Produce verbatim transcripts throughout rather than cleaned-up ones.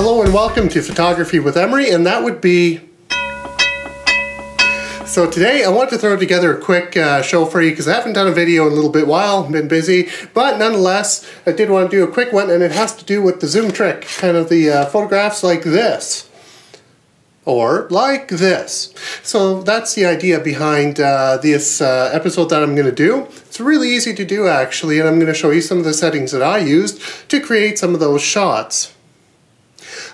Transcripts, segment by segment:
Hello and welcome to Photography with Emery, and that would be... So today I want to throw together a quick uh, show for you because I haven't done a video in a little bit while, been busy, but nonetheless I did want to do a quick one, and it has to do with the zoom trick, kind of the uh, photographs like this, or like this. So that's the idea behind uh, this uh, episode that I'm going to do. It's really easy to do actually, and I'm going to show you some of the settings that I used to create some of those shots.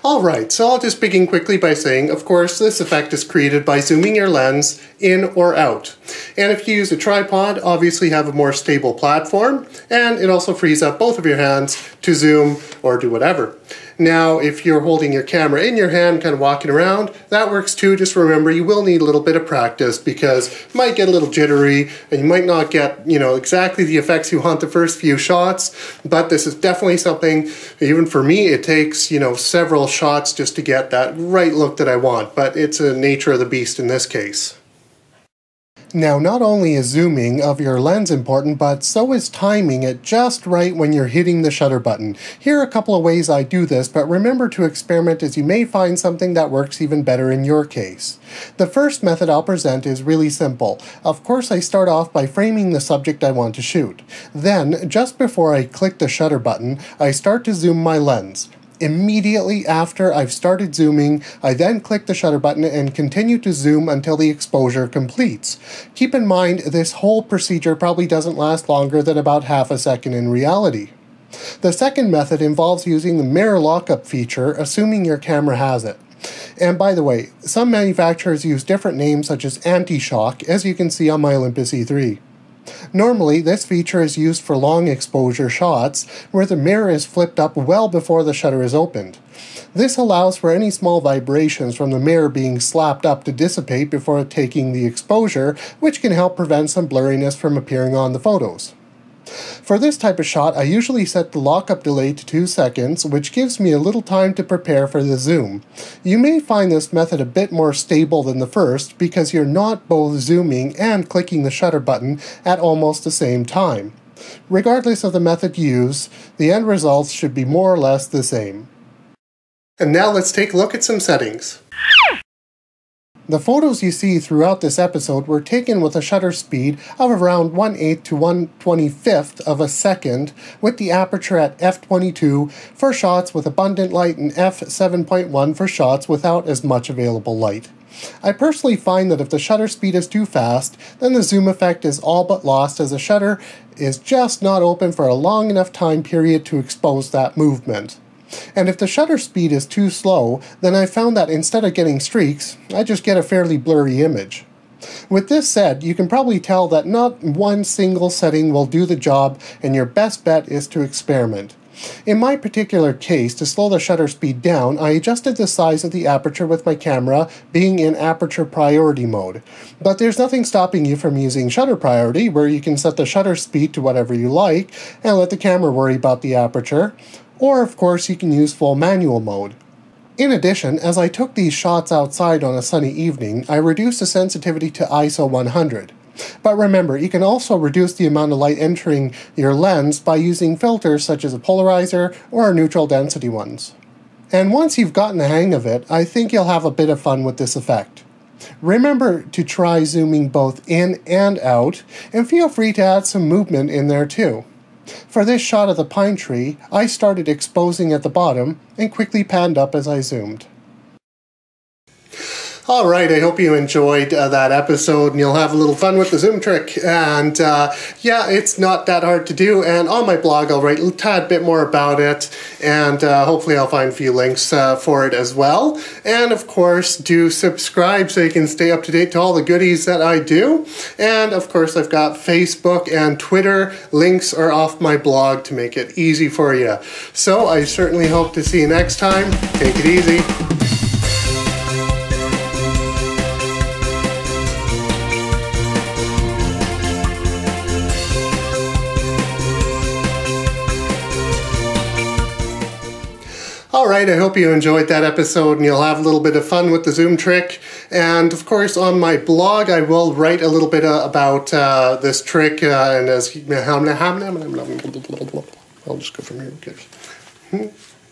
Alright, so I'll just begin quickly by saying, of course, this effect is created by zooming your lens in or out. And if you use a tripod, obviously have a more stable platform, and it also frees up both of your hands to zoom or do whatever. Now, if you're holding your camera in your hand, kind of walking around, that works too. Just remember, you will need a little bit of practice because it might get a little jittery and you might not get, you know, exactly the effects you want the first few shots. But this is definitely something, even for me, it takes, you know, several shots just to get that right look that I want. But it's the nature of the beast in this case. Now, not only is zooming of your lens important, but so is timing it just right when you're hitting the shutter button. Here are a couple of ways I do this, but remember to experiment as you may find something that works even better in your case. The first method I'll present is really simple. Of course, I start off by framing the subject I want to shoot. Then, just before I click the shutter button, I start to zoom my lens. Immediately after I've started zooming, I then click the shutter button and continue to zoom until the exposure completes. Keep in mind, this whole procedure probably doesn't last longer than about half a second in reality. The second method involves using the mirror lockup feature, assuming your camera has it. And by the way, some manufacturers use different names such as anti-shock, as you can see on my Olympus E three. Normally, this feature is used for long exposure shots, where the mirror is flipped up well before the shutter is opened. This allows for any small vibrations from the mirror being slapped up to dissipate before taking the exposure, which can help prevent some blurriness from appearing on the photos. For this type of shot, I usually set the lockup delay to two seconds, which gives me a little time to prepare for the zoom. You may find this method a bit more stable than the first because you're not both zooming and clicking the shutter button at almost the same time. Regardless of the method used, the end results should be more or less the same. And now let's take a look at some settings. The photos you see throughout this episode were taken with a shutter speed of around one eighth to one twenty-fifth of a second with the aperture at f twenty-two for shots with abundant light and f seven point one for shots without as much available light. I personally find that if the shutter speed is too fast, then the zoom effect is all but lost as the shutter is just not open for a long enough time period to expose that movement. And if the shutter speed is too slow, then I found that instead of getting streaks, I just get a fairly blurry image. With this said, you can probably tell that not one single setting will do the job, and your best bet is to experiment. In my particular case, to slow the shutter speed down, I adjusted the size of the aperture with my camera being in aperture priority mode. But there's nothing stopping you from using shutter priority, where you can set the shutter speed to whatever you like and let the camera worry about the aperture. Or, of course, you can use full manual mode. In addition, as I took these shots outside on a sunny evening, I reduced the sensitivity to I S O one hundred. But remember, you can also reduce the amount of light entering your lens by using filters such as a polarizer or neutral density ones. And once you've gotten the hang of it, I think you'll have a bit of fun with this effect. Remember to try zooming both in and out, and feel free to add some movement in there too. For this shot of the pine tree, I started exposing at the bottom and quickly panned up as I zoomed. All right, I hope you enjoyed uh, that episode, and you'll have a little fun with the zoom trick. And uh, yeah, it's not that hard to do, and on my blog I'll write a tad bit more about it, and uh, hopefully I'll find a few links uh, for it as well. And of course, do subscribe so you can stay up to date to all the goodies that I do. And of course, I've got Facebook and Twitter. Links are off my blog to make it easy for you. So I certainly hope to see you next time. Take it easy. Alright, I hope you enjoyed that episode, and you'll have a little bit of fun with the zoom trick. And of course, on my blog I will write a little bit uh, about uh, this trick, uh, and as... I'll just go from here.